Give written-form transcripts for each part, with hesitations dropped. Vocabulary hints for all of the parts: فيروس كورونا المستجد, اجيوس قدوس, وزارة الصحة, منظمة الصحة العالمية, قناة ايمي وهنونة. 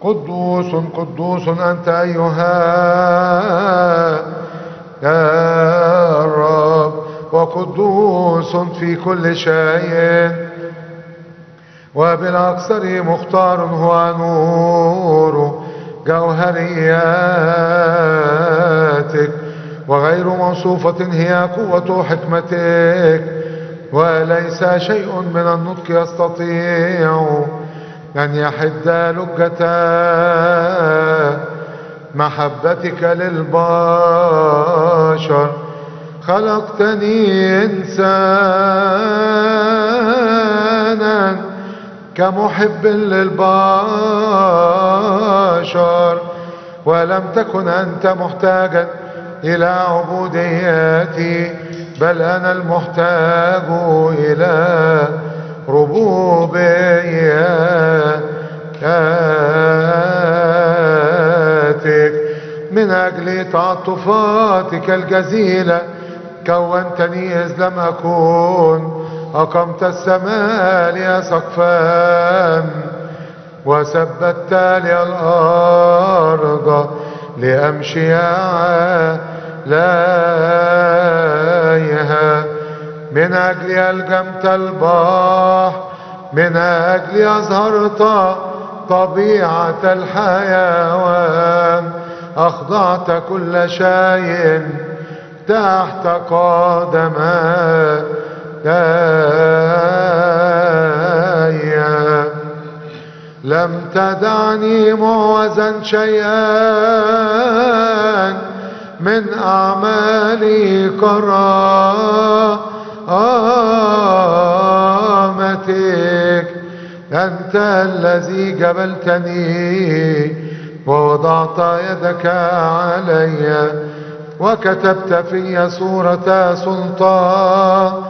قدوس قدوس أنت أيها يا رب، وقدوس في كل شيء، وبالأكثر مختار هو نور جوهرياتك، وغير موصوفة هي قوة حكمتك، وليس شيء من النطق يستطيع أن يحد لجة محبتك للبشر. خلقتني إنسانا كمحب للبشر، ولم تكن أنت محتاجا إلى عبوديتي، بل أنا المحتاج إلى ربوبياتك. من أجل تعطفاتك الجزيلة كونتني إذ لم أكن، أقمت السماء لي سقفا، وثبت لي الأرض لأمشي عليها. من أجلي ألجمت البحر، من أجلي أظهرت طبيعة الحيوان، أخضعت كل شيء تحت قدماي. لم تدعني معوزا شيئا من أعمالي كرامتك، أنت الذي جبلتني ووضعت يدك علي، وكتبت في صورة سلطانك،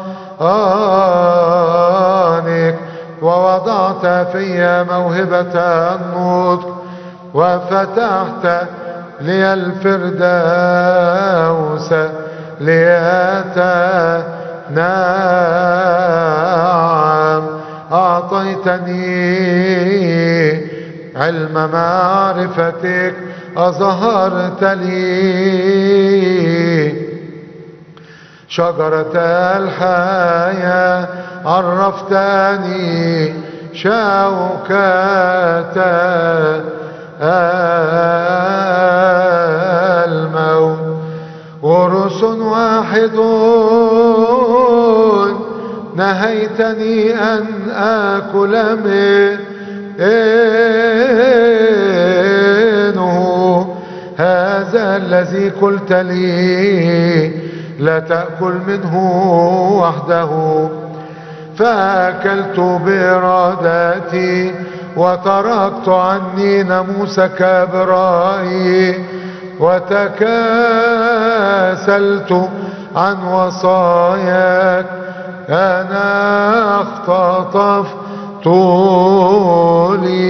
ووضعت في موهبة النطق، وفتحت لي الفردوس ليتنعم. أعطيتني علم معرفتك، أظهرت لي شجرة الحياة، عرفتني شوكة الموت. ورس واحد نهيتني أن آكل منه، هذا الذي قلت لي لا تأكل منه وحده، فأكلت بإرادتي، وتركت عني ناموسك برأيي، وتكاسلت عن وصاياك. أنا اختطفت لي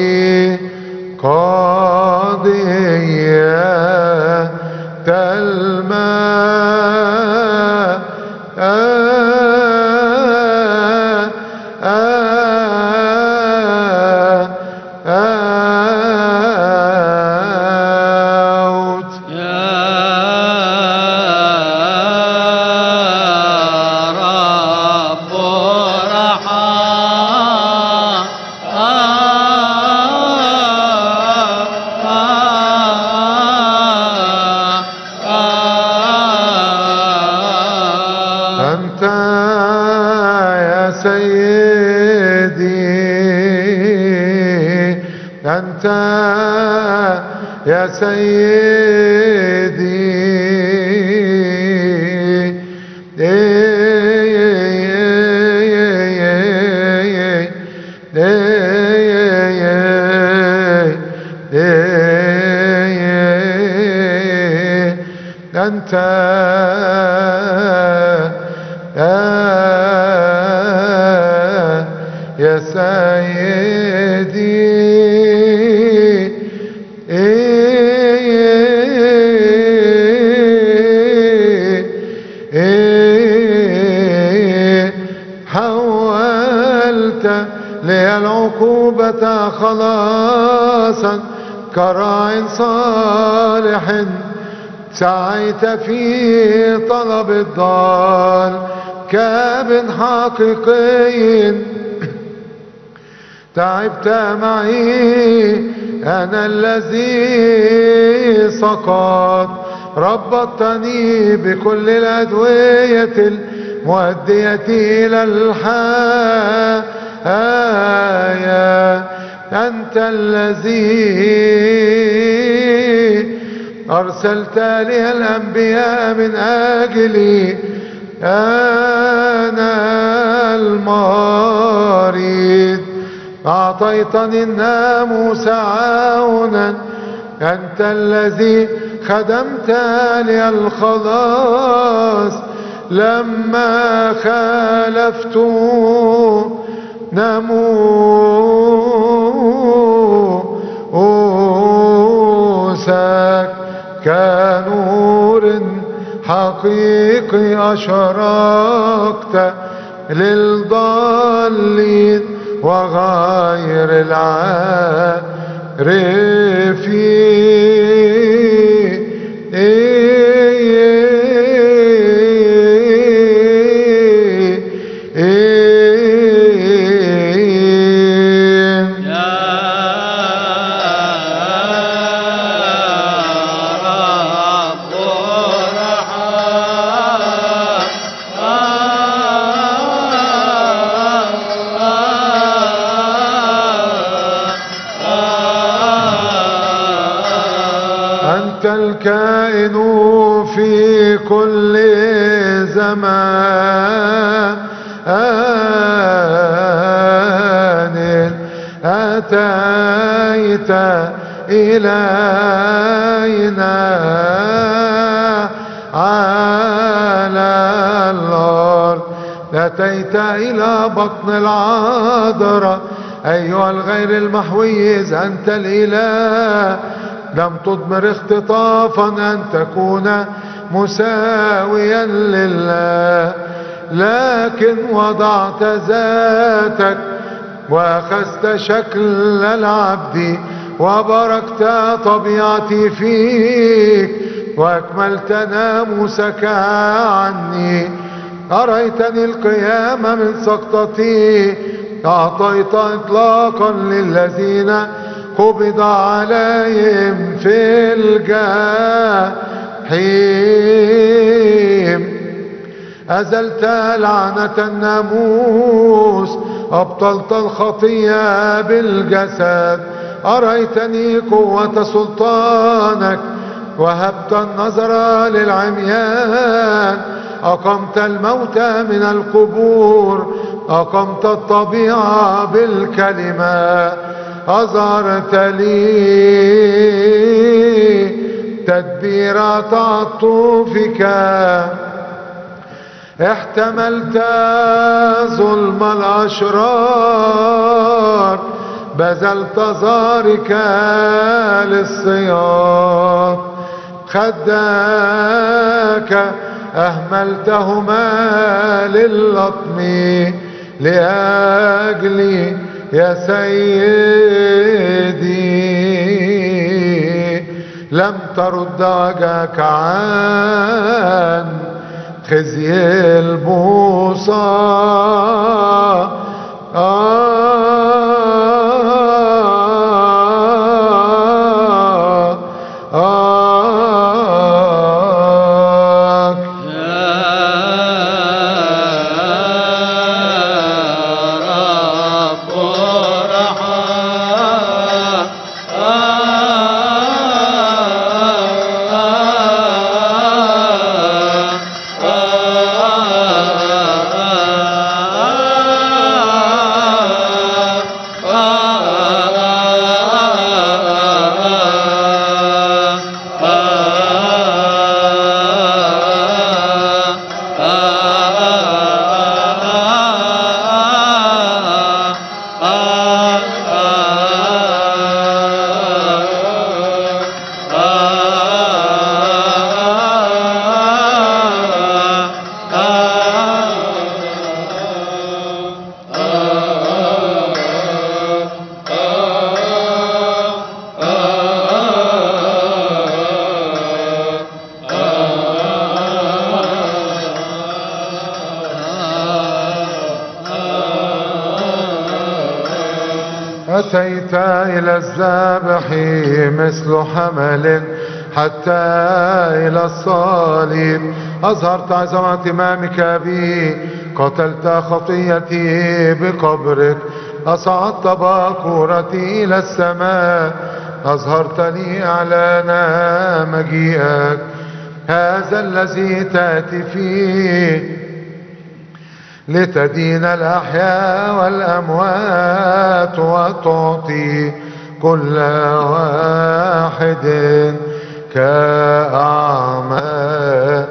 قضية الماء أنت يا سيدي. أنت يا سيدي. حولت لي العقوبة خلاصا كراع صالح، سعيت في طلب الدار كابن حقيقي. تعبت معي أنا الذي سقط، ربطتني بكل الأدوية المؤدية إلى الحياة. أنت الذي أرسلت لي الأنبياء من أجلي، أنا المريض. أعطيتني الناموس عونا، أنت الذي خدمت لي الخلاص لما خالفت ناموسك. كنور حقيقي أشرقت للضالين وغير العارفين. الكائن في كل زمان أتيت إلينا على الأرض، أتيت إلى بطن العذراء أيها الغير المحوي. إذ أنت الإله لم تضمر اختطافا أن تكون مساويا لله، لكن وضعت ذاتك وأخذت شكل العبد وبركت طبيعتي فيك وأكملت ناموسك عني. أريتني القيام من سقطتي، أعطيت إطلاقا للذين قبض عليهم في الجحيم. أزلت لعنة الناموس، أبطلت الخطية بالجسد. أريتني قوة سلطانك، وهبت النظر للعميان. أقمت الموت من القبور، أقمت الطبيعة بالكلمة. أظهرت لي تدبير تعطفك، احتملت ظلم الأشرار، بذلت زارك للصياد. خداك أهملتهما لللطم لأجلي يا سيدي. لم ترد وجهك عن خزي البوصى، أتيت إلى الذابح مثل حمل حتى إلى الصليب، أظهرت عظمة إمامك بي، قتلت خطيتي بقبرك، أصعدت باكورتي إلى السماء، أظهرت لي أعلان مجيئك. هذا الذي تأتي فيه لتدين الأحياء والأموات وتعطي كل واحد كأعماله.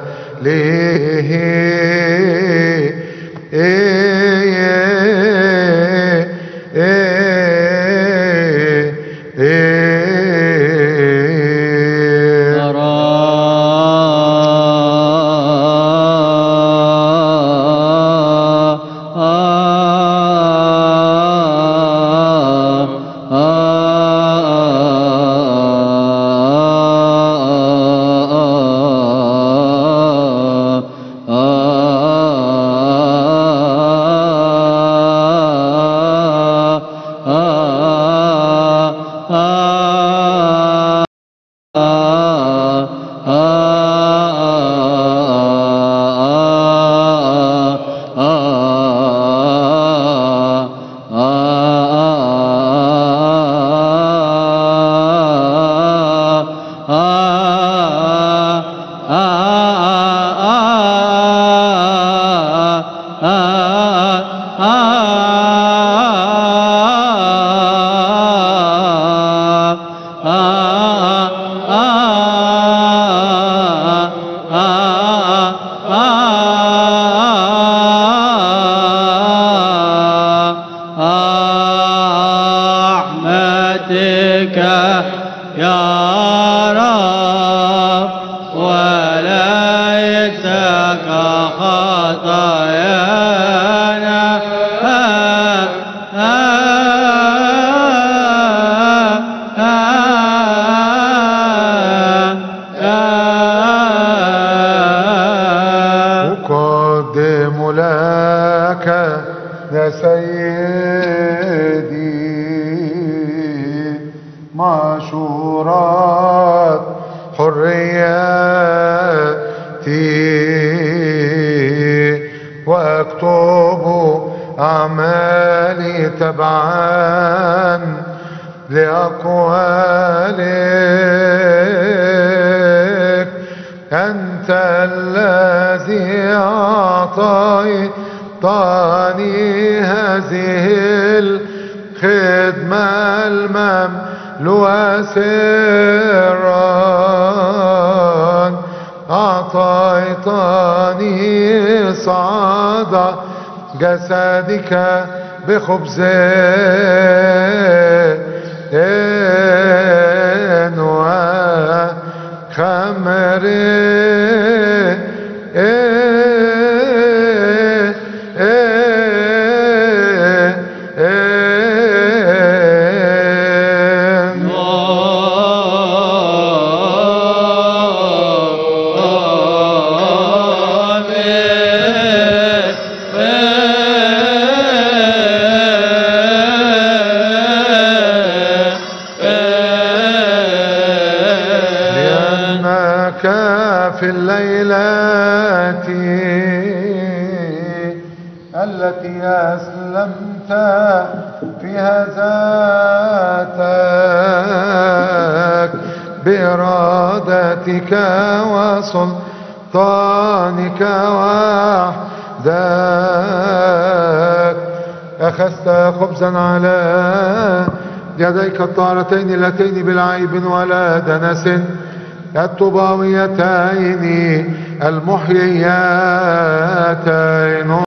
بخبز وخمر وسلطانك وحدك أخذت خبزا على يديك الطارتين اللتين بالعيب ولا دنس، الطباويتين المحييتين.